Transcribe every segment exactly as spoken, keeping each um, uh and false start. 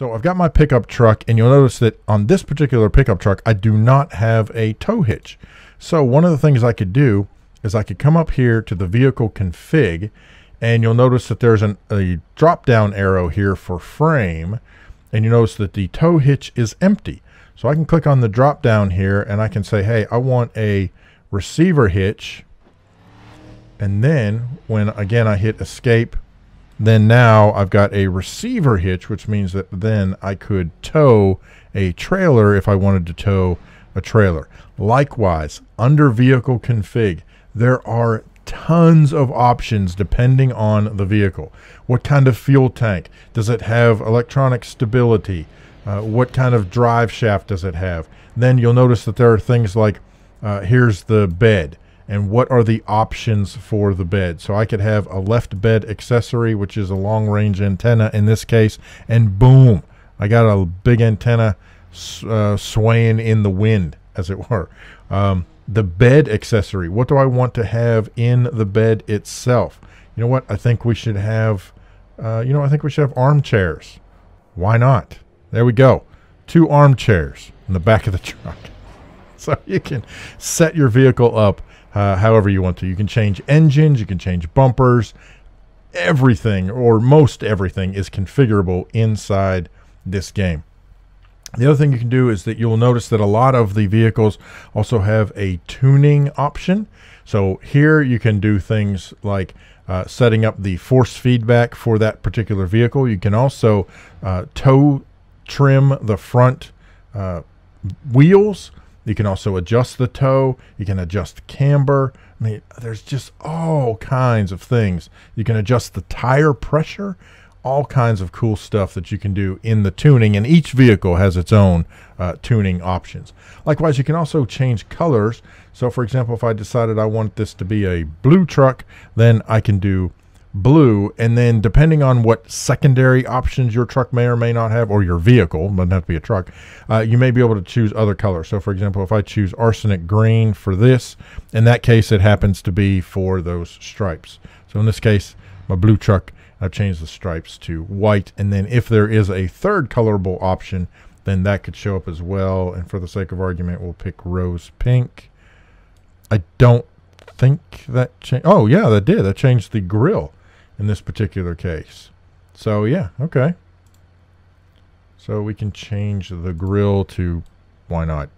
So I've got my pickup truck, and you'll notice that on this particular pickup truck, I do not have a tow hitch. So one of the things I could do is I could come up here to the vehicle config, and you'll notice that there's an, a drop-down arrow here for frame, and you notice that the tow hitch is empty. So I can click on the drop-down here, and I can say, hey, I want a receiver hitch. And then when, again, I hit escape, then now I've got a receiver hitch, which means that then I could tow a trailer if I wanted to tow a trailer. Likewise, under vehicle config, there are tons of options depending on the vehicle. What kind of fuel tank? Does it have electronic stability? Uh, what kind of drive shaft does it have? Then you'll notice that there are things like, uh, here's the bed. And what are the options for the bed? So I could have a left bed accessory, which is a long range antenna in this case, and boom, I got a big antenna uh, swaying in the wind, as it were. Um, the bed accessory, what do I want to have in the bed itself? You know what, I think we should have, uh, you know, I think we should have armchairs. Why not? There we go, two armchairs in the back of the truck. So you can set your vehicle up Uh, however you want to. You can change engines, you can change bumpers, everything or most everything is configurable inside this game. The other thing you can do is that you'll notice that a lot of the vehicles also have a tuning option. So here you can do things like uh, setting up the force feedback for that particular vehicle. You can also uh, tow trim the front uh, wheels. You can also adjust the tow. You can adjust camber. I mean, there's just all kinds of things. You can adjust the tire pressure, all kinds of cool stuff that you can do in the tuning. And each vehicle has its own uh, tuning options. Likewise, you can also change colors. So for example, if I decided I want this to be a blue truck, then I can do blue. And then depending on what secondary options your truck may or may not have, or your vehicle, doesn't have to be a truck, uh, you may be able to choose other colors. So for example, if I choose arsenic green for this, in that case, it happens to be for those stripes. So in this case, my blue truck, I've changed the stripes to white. And then if there is a third colorable option, then that could show up as well. And for the sake of argument, we'll pick rose pink. I don't think that changed. Oh yeah, that did. That changed the grill in this particular case. So yeah, okay. So we can change the grill to, why not?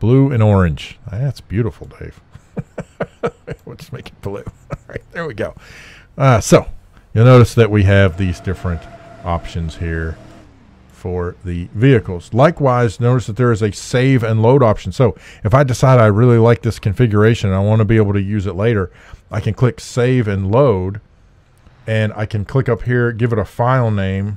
Blue and orange. That's beautiful, Dave. We'll just make it blue. All right, there we go. Uh, so you'll notice that we have these different options here for the vehicles. Likewise, notice that there is a save and load option. So if I decide I really like this configuration and I want to be able to use it later, I can click save and load. And I can click up here, give it a file name.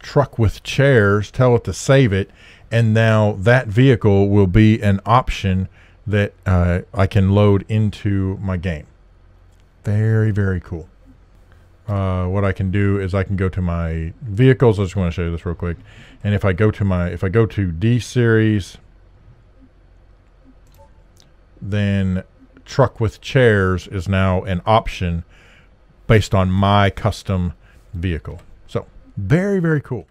Truck with chairs, tell it to save it. And now that vehicle will be an option that uh, I can load into my game. Very, very cool. Uh, what I can do is I can go to my vehicles. I just want to show you this real quick. And if I go to my, if I go to D series, then truck with chairs is now an option based on my custom vehicle. So very, very cool.